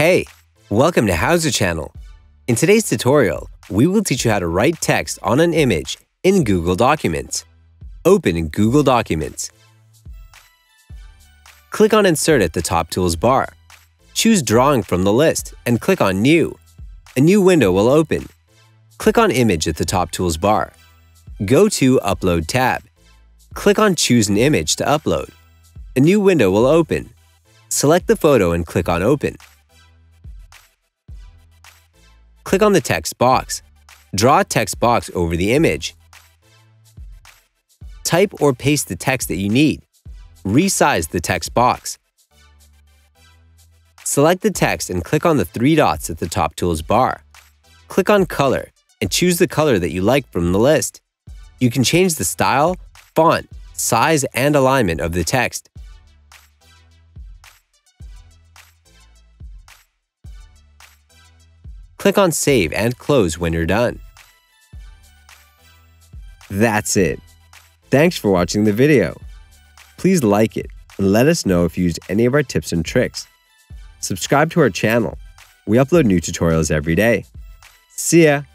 Hey, welcome to HOWZA channel. In today's tutorial, we will teach you how to write text on an image in Google Documents. Open Google Documents. Click on Insert at the top tools bar. Choose Drawing from the list and click on New. A new window will open. Click on Image at the top tools bar. Go to Upload tab. Click on Choose an image to upload. A new window will open. Select the photo and click on Open. Click on the text box. Draw a text box over the image. Type or paste the text that you need. Resize the text box. Select the text and click on the three dots at the top tools bar. Click on Color and choose the color that you like from the list. You can change the style, font, size, and alignment of the text. Click on Save and Close when you're done. That's it. Thanks for watching the video. Please like it and let us know if you used any of our tips and tricks. Subscribe to our channel. We upload new tutorials every day. See ya!